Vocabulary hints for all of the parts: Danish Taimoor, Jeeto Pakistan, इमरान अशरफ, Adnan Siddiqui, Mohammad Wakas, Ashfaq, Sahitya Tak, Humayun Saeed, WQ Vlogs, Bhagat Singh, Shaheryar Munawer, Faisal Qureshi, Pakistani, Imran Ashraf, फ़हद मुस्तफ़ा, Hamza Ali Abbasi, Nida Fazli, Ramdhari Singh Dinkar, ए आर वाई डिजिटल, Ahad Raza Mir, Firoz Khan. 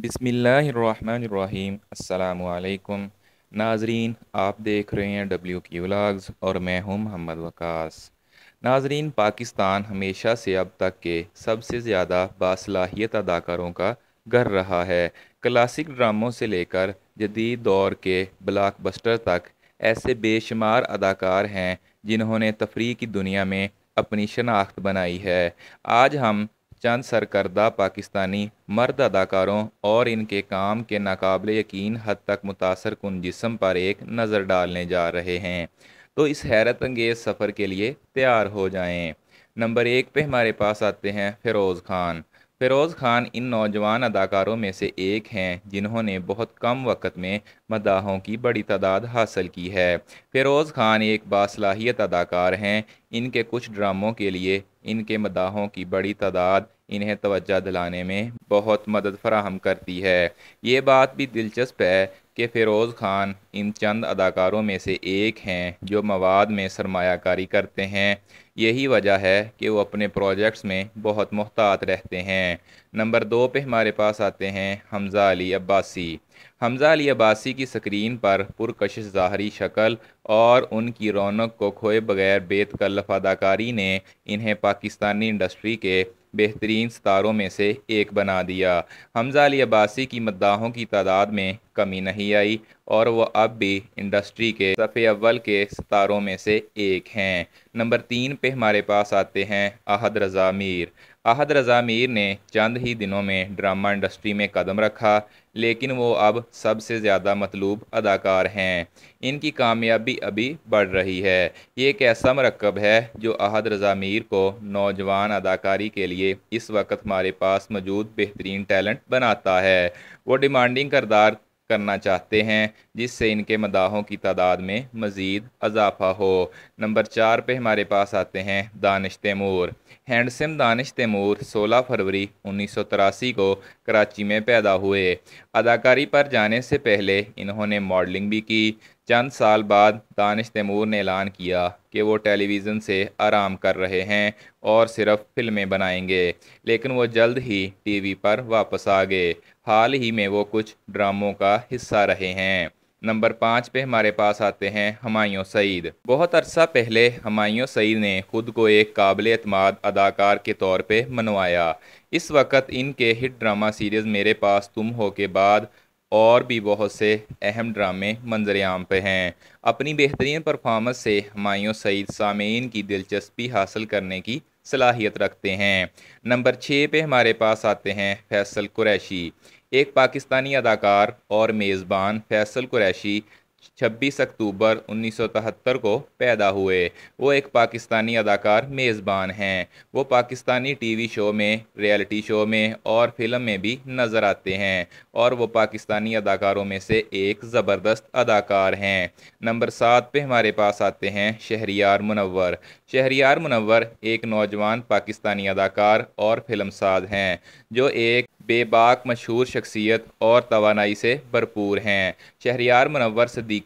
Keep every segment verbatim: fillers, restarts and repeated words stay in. बिस्मिल्लाहिर्रहमानिर्रहीम। अस्सलामुअलैकुम नाजरीन, आप देख रहे हैं डब्ल्यू क्यू व्लॉग्स और मैं हूं मोहम्मद वकास। नाजरीन, पाकिस्तान हमेशा से अब तक के सबसे ज़्यादा बासलाहियत अदाकारों का घर रहा है। क्लासिक ड्रामों से लेकर जदीद दौर के ब्लॉकबस्टर तक ऐसे बेशुमार अदाकार हैं जिन्होंने तफरी की दुनिया में अपनी शनाख्त बनाई है। आज हम चंद सरकर्दा पाकिस्तानी मर्द अदाकारों और इनके काम के नाकाबिले यकीन हद तक मुतासर कुन जिस्म पर एक नज़र डालने जा रहे हैं, तो इस हैरत अंगेज़ सफ़र के लिए तैयार हो जाएं। नंबर एक पे हमारे पास आते हैं फ़िरोज़ खान। फ़िरोज़ खान इन नौजवान अदाकारों में से एक हैं जिन्होंने बहुत कम वक्त में मदाहों की बड़ी तादाद हासिल की है। फ़िरोज़ खान एक बासलाहियत अदाकार हैं। इनके कुछ ड्रामों के लिए इनके मदाहों की बड़ी तादाद इन्हें तवज्जो दिलाने में बहुत मदद फराहम करती है। ये बात भी दिलचस्प है कि फ़िरोज़ खान इन चंद अदाकारों में से एक हैं जो मवाद में सरमायाकारी करते हैं। यही वजह है कि वो अपने प्रोजेक्ट्स में बहुत मुहतात रहते हैं। नंबर दो पे हमारे पास आते हैं हमज़ा अली अब्बासी। हमज़ा अली अब्बासी की स्क्रीन पर पुरकशिश ज़ाहरी शक्ल और उनकी रौनक को खोए बगैर बेतकल्लफ़ अदाकारी ने इन्हें पाकिस्तानी इंडस्ट्री के बेहतरीन सितारों में से एक बना दिया। हमज़ा अली अब्बासी की मद्दाहों की तादाद में कमी नहीं आई और वह अब भी इंडस्ट्री के सफ़े अव्वल के सितारों में से एक हैं। नंबर तीन पे हमारे पास आते हैं अहद रज़ा मीर। अहद रज़ा मीर ने चंद ही दिनों में ड्रामा इंडस्ट्री में कदम रखा, लेकिन वो अब सबसे ज़्यादा मतलूब अदाकार हैं। इनकी कामयाबी अभी बढ़ रही है। ये एक ऐसा मरकब है जो अहद रज़ा मीर को नौजवान अदाकारी के लिए इस वक्त हमारे पास मौजूद बेहतरीन टैलेंट बनाता है। वो डिमांडिंग किरदार करना चाहते हैं जिससे इनके मदाहों की तादाद में मज़ीद इजाफा हो। नंबर चार पे हमारे पास आते हैं दानिश तैमूर। हैंडसम दानिश तैमूर सोलह फरवरी उन्नीस सौ तिरासी को कराची में पैदा हुए। अदाकारी पर जाने से पहले इन्होंने मॉडलिंग भी की। चंद साल बाद दानिश तैमूर ने ऐलान किया कि वो टेलीविज़न से आराम कर रहे हैं और सिर्फ फिल्में बनाएंगे, लेकिन वो जल्द ही टीवी पर वापस आ गए। हाल ही में वो कुछ ड्रामों का हिस्सा रहे हैं। नंबर पाँच पे हमारे पास आते हैं हुमायूं सईद। बहुत अरसा पहले हुमायूं सईद ने ख़ुद को एक काबिल एतमाद अदाकार के तौर पे मनवाया। इस वक्त इनके हिट ड्रामा सीरीज़ मेरे पास तुम हो के बाद और भी बहुत से अहम ड्रामे मंजरेआम पे हैं। अपनी बेहतरीन परफॉर्मेंस से हुमायूं सईद सामेईन की दिलचस्पी हासिल करने की सलाहियत रखते हैं। नंबर छः पे हमारे पास आते हैं फैसल कुरैशी। एक पाकिस्तानी अदाकार और मेज़बान फैसल कुरैशी छब्बीस अक्टूबर उन्नीस सौ तिहत्तर को पैदा हुए। वो एक पाकिस्तानी अदाकार मेज़बान हैं। वो पाकिस्तानी टीवी शो में, रियलिटी शो में और फिल्म में भी नज़र आते हैं और वो पाकिस्तानी अदाकारों में से एक ज़बरदस्त अदाकार हैं। नंबर सात पे हमारे पास आते हैं शहरियार मुनवर। शहरियार मुनवर एक नौजवान पाकिस्तानी अदाकार और फिल्मसाज हैं जो एक बेबाक मशहूर शख्सियत और तवानाई से भरपूर हैं। शहरियार मुनवर सिद्दीकी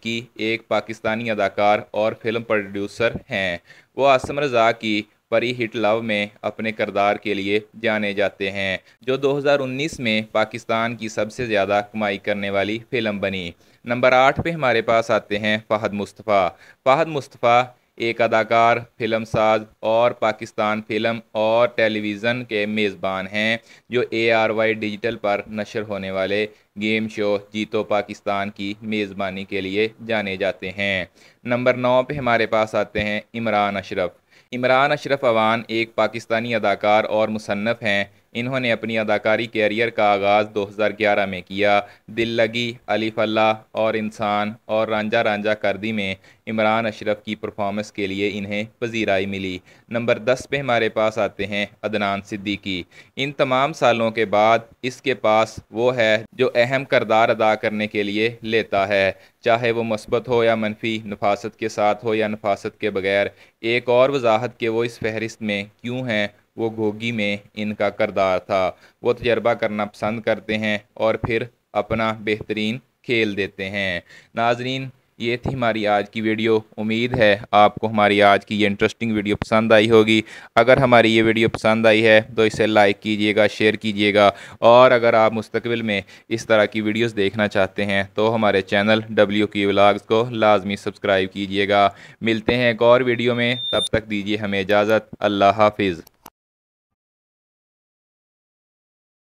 एक पाकिस्तानी अदाकार और फिल्म प्रोड्यूसर हैं। वो आसम रज़ा की परी हिट लव में अपने किरदार के लिए जाने जाते हैं, जो दो हज़ार उन्नीस में पाकिस्तान की सबसे ज़्यादा कमाई करने वाली फ़िल्म बनी। नंबर आठ पे हमारे पास आते हैं फ़हद मुस्तफ़ा। फ़हद मुस्तफ़ा एक अदाकार, फिल्मसाज और पाकिस्तान फिल्म और टेलीविज़न के मेज़बान हैं जो ए आर वाई डिजिटल पर नशर होने वाले गेम शो जीतो पाकिस्तान की मेज़बानी के लिए जाने जाते हैं। नंबर नौ पे हमारे पास आते हैं इमरान अशरफ। इमरान अशरफ अवान एक पाकिस्तानी अदाकार और मुसन्नफ़ हैं। इन्होंने अपनी अदाकारी कैरियर का आगाज़ दो हज़ार ग्यारह में किया। दिल लगी, अली फल्ला और इंसान और रांझा रांझा करदी में इमरान अशरफ की परफॉर्मेंस के लिए इन्हें पजीराई मिली। नंबर दस पे हमारे पास आते हैं अदनान सिद्दीकी। इन तमाम सालों के बाद इसके पास वो है जो अहम किरदार अदा करने के लिए लेता है, चाहे वो मुस्बत हो या मनफी, नफासत के साथ हो या नफासत के बगैर। एक और वजाहत कि वो इस फहरिस्त में क्यों हैं, वो गोगी में इनका किरदार था। वो तजर्बा करना पसंद करते हैं और फिर अपना बेहतरीन खेल देते हैं। नाजरीन, ये थी हमारी आज की वीडियो। उम्मीद है आपको हमारी आज की ये इंटरेस्टिंग वीडियो पसंद आई होगी। अगर हमारी ये वीडियो पसंद आई है तो इसे लाइक कीजिएगा, शेयर कीजिएगा, और अगर आप मुस्तकबिल में इस तरह की वीडियोस देखना चाहते हैं तो हमारे चैनल डब्ल्यू क्यू व्लॉग्स को लाजमी सब्सक्राइब कीजिएगा। मिलते हैं एक और वीडियो में, तब तक दीजिए हमें इजाज़त। अल्लाह हाफिज़।